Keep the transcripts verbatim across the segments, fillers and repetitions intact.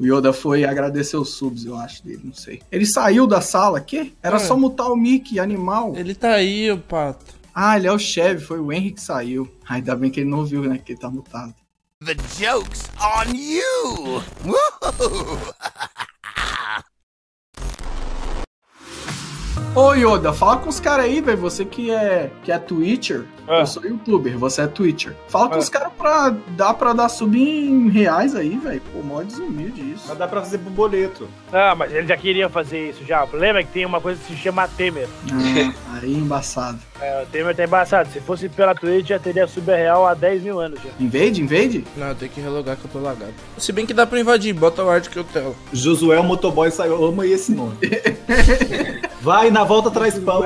O Yoda foi agradecer os subs, eu acho, dele, não sei. Ele saiu da sala, quê? Era é. só mutar o Mickey, animal. Ele tá aí, o pato. Ah, ele é o chefe, foi o Henry que saiu. Ainda bem que ele não viu, né, que ele tá mutado. The joke's on you! Ô Yoda, fala com os caras aí, velho. Você que é, que é Twitcher, é. eu sou youtuber, você é Twitcher. Fala com é. os caras pra dar, pra dar sub em reais aí, velho. Pô, mó desumilde isso. Mas dá pra fazer pro boleto. Ah, mas ele já queria fazer isso já. O problema é que tem uma coisa que se chama Temer. Ah, aí embaçado. É, o Temer tá embaçado. Se fosse pela Twitch, já teria sub real há dez mil anos já. Invade? Invade? Não, eu tenho que relogar que eu tô lagado. Se bem que dá pra invadir, bota o Arctic Hotel. Josué, Motoboy Sayoma e esse nome. Vai, na volta traz pau.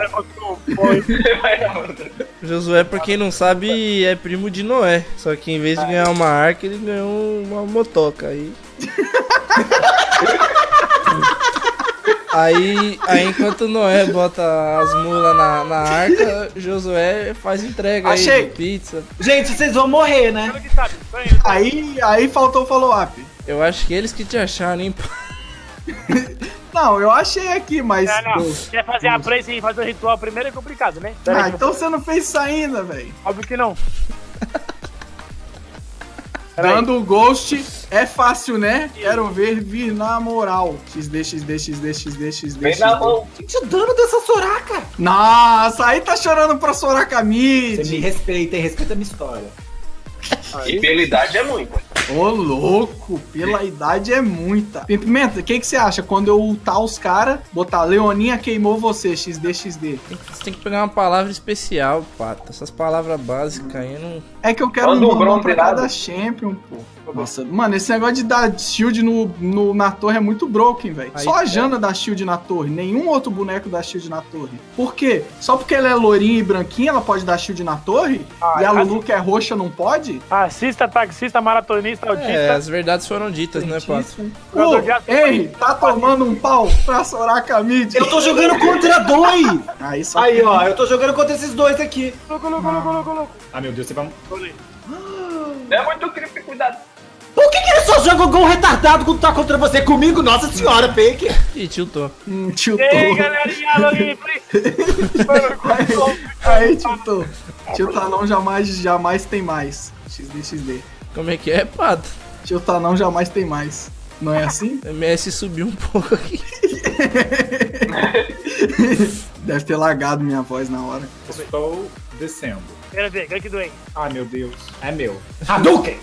Josué, pra quem não sabe, é primo de Noé. Só que em vez de ganhar uma arca, ele ganhou uma motoca. Aí, aí, aí enquanto Noé bota as mulas na, na arca, Josué faz entrega. Achei. Aí de pizza. Gente, vocês vão morrer, né? Aí, aí faltou o follow-up. Eu acho que eles que te acharam, hein? Não, eu achei aqui, mas... Não, não. Se quer fazer a prensa e fazer o ritual primeiro é complicado, né? Pera ah, aí, então eu... você não fez isso ainda, velho. Óbvio que não. Dando o ghost é fácil, né? Quero ver vir na moral. X D, X D, X D, X D, X D. Vem na mão. Gente, dano dessa Soraka. Nossa, aí tá chorando pra Soraka mid. Você me respeita e respeita a minha história. E pela idade é muito. Ô, louco, pela idade é muita. Pimenta, o que que você acha quando eu ultar os caras, botar Leoninha queimou você, X D, X D? Você tem que pegar uma palavra especial, pato. Essas palavras básicas aí não... É que eu quero um bronze pra cada champion, pô. Nossa, mano, esse negócio de dar shield no, no, na torre é muito broken, velho. Só a Jana é. dá shield na torre, nenhum outro boneco dá shield na torre. Por quê? Só porque ela é lourinha e branquinha, ela pode dar shield na torre? Ah, e a Lulu, assista. Que é roxa, não pode? Assista, taxista, maratonista, autista. É, as verdades foram ditas, né, Pato? Ô, ei, tá tomando um pau pra Soraka mid. Eu tô jogando contra dois! Aí, só Aí ó, eu tô jogando contra esses dois aqui. Louco, louco, louco, louco, louco. Ah, meu Deus, você vai... É muito creepy, cuidado. Por que que ele só joga o gol retardado quando tá contra você? Comigo, nossa senhora, fake! Ih, tiltou. Hum, tiltou. Ei, galerinha, login, please! Aí, tiltou. Tiltar não jamais, jamais tem mais. X D, X D. Como é que é, Pato? Tiltar não jamais tem mais. Não é assim? O M S subiu um pouco aqui. Deve ter lagado minha voz na hora. Estou descendo. Quero ver, gank do Henry. Ah, meu Deus. É meu. Hadouken!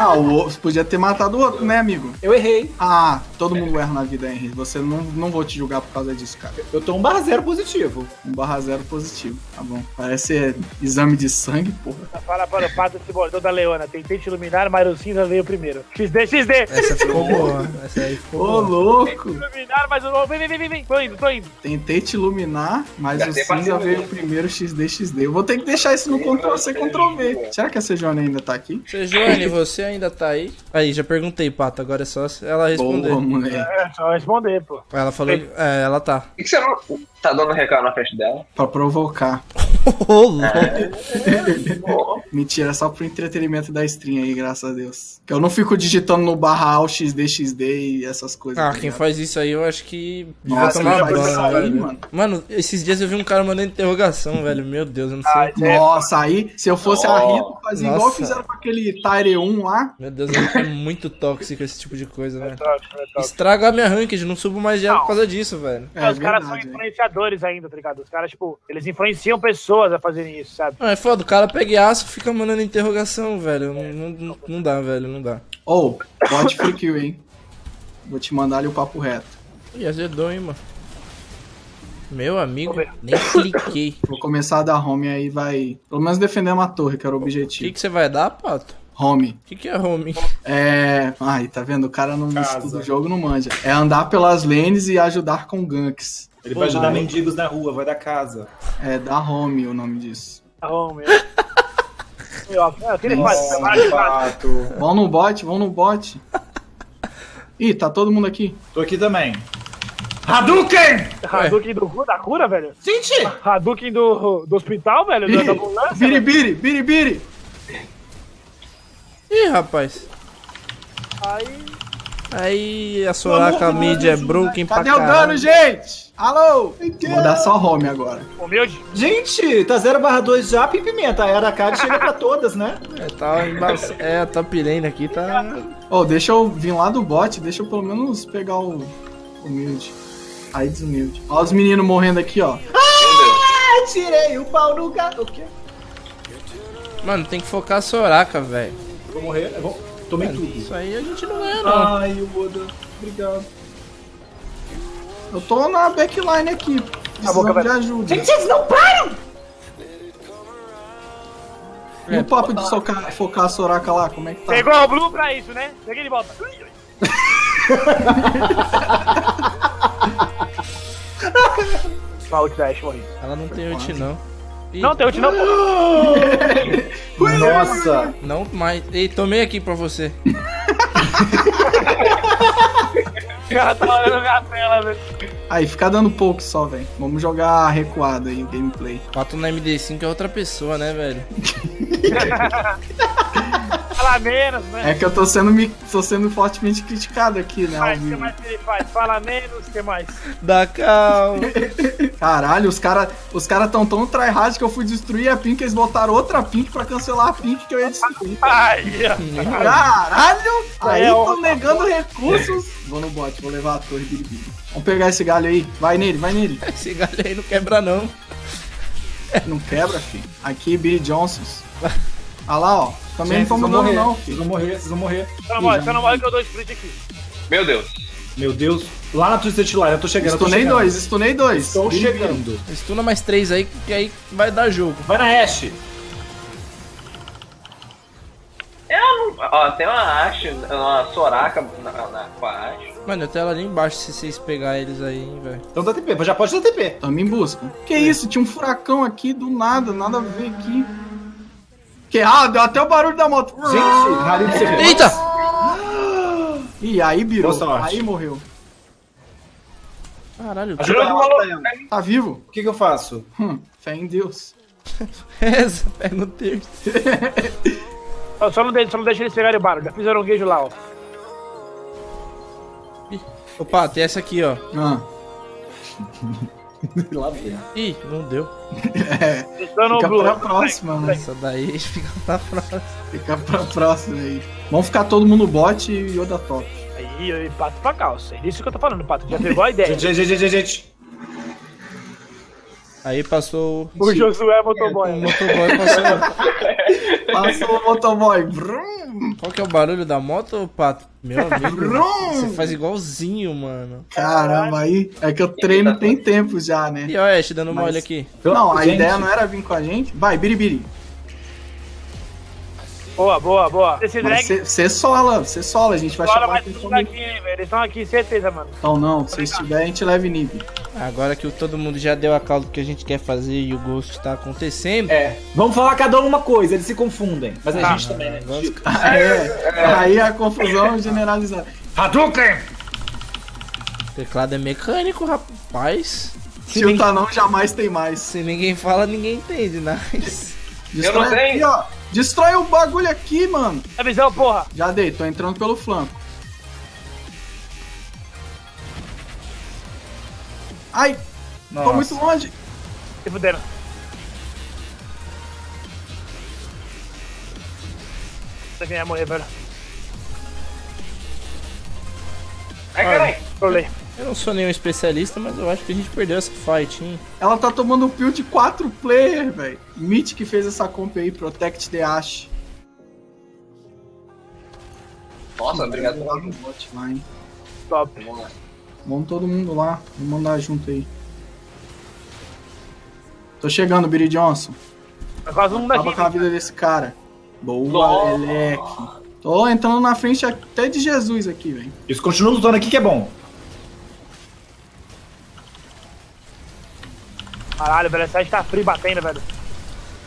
Ah, o outro podia ter matado o outro, né, amigo? Eu errei. Ah, todo é. mundo erra na vida, Henry. Você não, não vou te julgar por causa disso, cara. Eu tô um barra zero positivo. um barra zero positivo, tá bom. Parece exame de sangue, porra. Fala para o Pato se voltou da Leona. Tentei te iluminar, mas o cinza veio primeiro. X D, X D. Essa ficou boa. Essa aí ficou boa. Ô, louco. Tentei te iluminar, mas o... Vem, vem, vem, vem. Tô indo, tô indo. Tentei te iluminar, mas já o cinza veio primeiro. X D, X D. Eu vou ter que deixar isso no Ctrl-C, Ctrl-V. Será que a Sejone ainda tá aqui? Sejone, você ainda tá aí? Aí, já perguntei, Pato. Agora é só ela responder. Boa, moleque. É, só responder, pô. Ela falou... É, ela tá. Por que você não tá dando recado na festa dela? Pra provocar. Ô, é, é, mentira, só pro entretenimento da stream aí, graças a Deus. Que eu não fico digitando no barra ao X D, X D e essas coisas. Ah, quem ligado? Faz isso aí, eu acho que... Nossa, uma bola, aí, mano. mano, esses dias eu vi um cara mandando interrogação, velho. Meu Deus, eu não sei. Ah, nossa, aí, se eu fosse oh. a Rito, fazia igual fizeram com aquele Tire um lá. Meu Deus, é muito tóxico esse tipo de coisa, velho. É tóxico, é tóxico. Estraga a minha ranked, não subo mais de por causa disso, velho. É, é, os caras são influenciadores ainda, tá ligado? Os caras, tipo, eles influenciam pessoas a fazerem isso, sabe? Ah, é foda, o cara pega e aço e fica mandando interrogação, velho. É. Não, não, não dá, velho, não dá. Ou, oh, pode free kill, hein? Vou te mandar ali o papo reto. Ih, azedou, hein, mano. Meu amigo, nem cliquei. Vou começar a dar home aí, vai... Pelo menos defender uma torre, que era o objetivo. O que que você vai dar, Pato? Home. O que que é home? É... Ai, tá vendo? O cara não estuda o jogo, não manja. É andar pelas lanes e ajudar com ganks. Ele vai ajudar mendigos na rua, vai dar casa. É, dá home o nome disso. Dá home, é. Eu queria fazer, Pato. Vão no bot, vão no bot. Ih, tá todo mundo aqui. Tô aqui também. Hadouken! Hadouken do, da cura, velho? Gente! Hadouken do, do hospital, velho? Biri, da ambulância? Biribiri, biribiri! Ih, rapaz. Aí... Aí a Soraka mídia é broken pra caralho. Cadê o dano, gente? Alô? Vou dar só home agora. Humilde. Gente, tá zero barra dois já, pimenta. A era cara chega pra todas, né? É, tá embaçado. É, tá pirando aqui, tá... Ó, oh, deixa eu vir lá do bot, deixa eu pelo menos pegar o... Humilde. Aí desumilde. Ó os meninos morrendo aqui, ó. Ah, tirei o pau no gato. O quê? Mano, tem que focar a Soraka, velho. Vou morrer, eu vou... Tomei mano, tudo. Isso aí a gente não é, não. Ai, o Oda. Obrigado. Eu tô na backline aqui. Precisando de ajuda. Gente, vocês não param! E o papo de socar, focar a Soraka lá, como é que tá? Pegou o Blue pra isso, né? Peguei de volta. Mal de Ashe, morri. Ela não tem ult, não. Ih. Não, tem ult não, pô. Nossa. Não mais. Ei, tomei aqui pra você. O cara tá olhando minha tela, velho. Aí, fica dando pouco só, velho. Vamos jogar recuado aí, gameplay. Pato na M D cinco é outra pessoa, né, velho? Fala menos, né? É que eu tô sendo, me... tô sendo fortemente criticado aqui, né? Faz, que mais ele faz? Fala menos, que mais? Dá calma. Caralho, os caras os cara tão tão tryhard que eu fui destruir a Pink, eles botaram outra Pink pra cancelar a Pink que eu ia destruir. Ai, caralho! Aí tão negando recursos. Vou no bot, vou levar a torre, Billy Billy. Vamos pegar esse galho aí. Vai nele, vai nele. Esse galho aí não quebra, não. Não quebra, filho. Aqui, Billy Johnson. Olha lá, ó. Também gente, não estamos dando não, filho. Vocês vão morrer, vocês vão morrer. Você não morre, você não morre que eu dou split aqui. Meu Deus. Meu Deus. Lá na Twisted Treeline, eu tô chegando. Estunei dois, estunei dois. Estou chegando. Estuna mais três aí, que aí vai dar jogo. Vai na Ashe. Eu não... Ó, tem uma Ashe, uma Soraka na, na, com a Ashe. Mano, eu tenho ela ali embaixo se vocês pegarem eles aí, velho. Então dá T P, já pode dar T P. Então me busca. Que é isso, tinha um furacão aqui do nada, nada a ver aqui. Que ah, deu até o barulho da moto. Gente, rally de C V. Eita! Ih, aí virou. Aí morreu. Caralho, tá, tá vivo? O que que eu faço? Hum, fé em Deus. Reza, fé no terço. Só não deixa eles pegarem o barulho. Já fizeram um gueijo lá, ó. Opa, tem essa aqui, ó. Ah. Lá ih, não deu. É, fica pra próxima, né? Essa daí fica pra próxima. Fica pra próxima aí. Vamos ficar todo mundo no bot e Yoda top. Aí, eu pato pra calça. É isso que eu tô falando, pato. Já pegou a ideia. Gente, gente, gente, gente. Aí passou... O Josué motoboy. É, o motoboy passou... passou o motoboy. Brum. Qual que é o barulho da moto, pato? Meu amigo, Brum. Você faz igualzinho, mano. Caramba, aí... É que eu treino tem tempo já, né? E olha, te dando uma mas... olha aqui. Não, a gente... ideia não era vir com a gente. Vai, biribiri. Boa, boa, boa. Você sola, você sola, a gente vai sola, chamar mas eles aqui, velho. Eles estão aqui, certeza, mano. Então não, se estiver, a gente leva em nib. Agora que todo mundo já deu a causa do que a gente quer fazer e o Ghost tá acontecendo. É, vamos falar cada um uma coisa, eles se confundem. Mas ah, a gente ah, também, né? Vamos... É, é, é. Aí a confusão generalizada. Hadouken! O teclado é mecânico, rapaz. Se o tá não, jamais tem mais. Se ninguém fala, ninguém entende, nice. Eu não tenho. Destrói o bagulho aqui, mano. É visão, porra. Já dei, tô entrando pelo flanco. Ai, nossa. Tô muito longe. Se fuderam. Não sei quem ia morrer, velho. Ai, caralho. Trolei. Eu não sou nenhum especialista, mas eu acho que a gente perdeu essa fight, hein? Ela tá tomando um peel de quatro player, velho. Mitch que fez essa comp aí, Protect the Ashe. Nossa, obrigado pelo lado do bot lá, hein? Top. Vamos todo mundo lá, vamos mandar junto aí. Tô chegando, Billy Johnson. Acaba com a vida desse cara. Boa, Elec. Tô entrando na frente até de Jesus aqui, velho. Isso, continua lutando aqui que é bom. Caralho, velho, essa tá frio batendo, velho.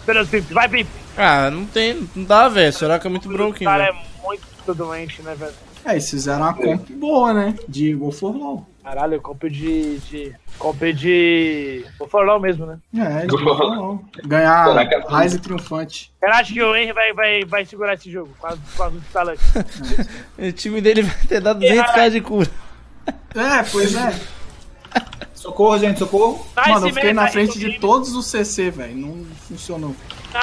Pelo Pimp, vai, Pimp! Ah, não tem, não dá, velho. Será que é muito broken, velho? O cara é muito doente, né, velho? É, eles fizeram uma comp boa, né? De Go for Low. Caralho, eu comprei de... de... comprei de... Vou falar mesmo, né? É, de não. Ganhar Rise triunfante. Eu acho que o Henry vai, vai, vai segurar esse jogo, quase do talento. O time dele vai ter dado duzentos mil de cura. É, pois é. Socorro, gente, socorro. Nice. Mano, eu fiquei meta, na frente Rito de Games. Todos os C C, velho. Não funcionou.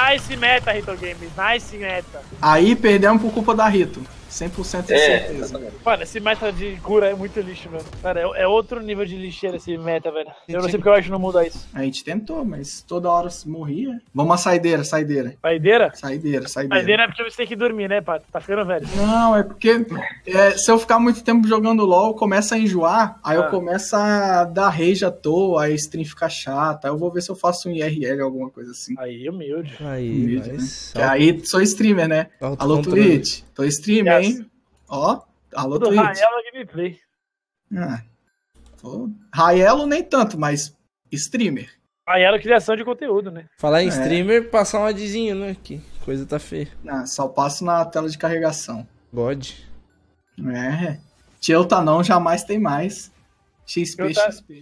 Nice meta, Rito Games. Nice meta. Aí perdemos por culpa da Rito. cem por cento de é, certeza, velho. Mano, esse meta de cura é muito lixo, velho. Cara, é, é outro nível de lixeira esse meta, velho. Eu não sei porque eu acho que não muda isso. A gente tentou, mas toda hora morria. Vamos a saideira, saideira. Saideira? Saideira, saideira. Saideira é porque você tem que dormir, né, Pato? Tá ficando velho. Não, é porque é, se eu ficar muito tempo jogando LOL, começa a enjoar, aí ah. eu começo a dar rage à toa, aí a stream fica chata. Eu vou ver se eu faço um I R L, alguma coisa assim. Aí, humilde. Aí, humilde, mas... né? Aí sou streamer, né? Alto Alô, Twitch. Tô streamer. Hein? Ó, alô, Twitch. Raelo gameplay. Ah, tô... Raelo nem tanto, mas streamer. Raelo criação de conteúdo, né? Falar em é. streamer, passar um adzinho, né? Que coisa tá feia. Ah, só passo na tela de carregação. God. É. Tio tá não, jamais tem mais. X P, tá... X P.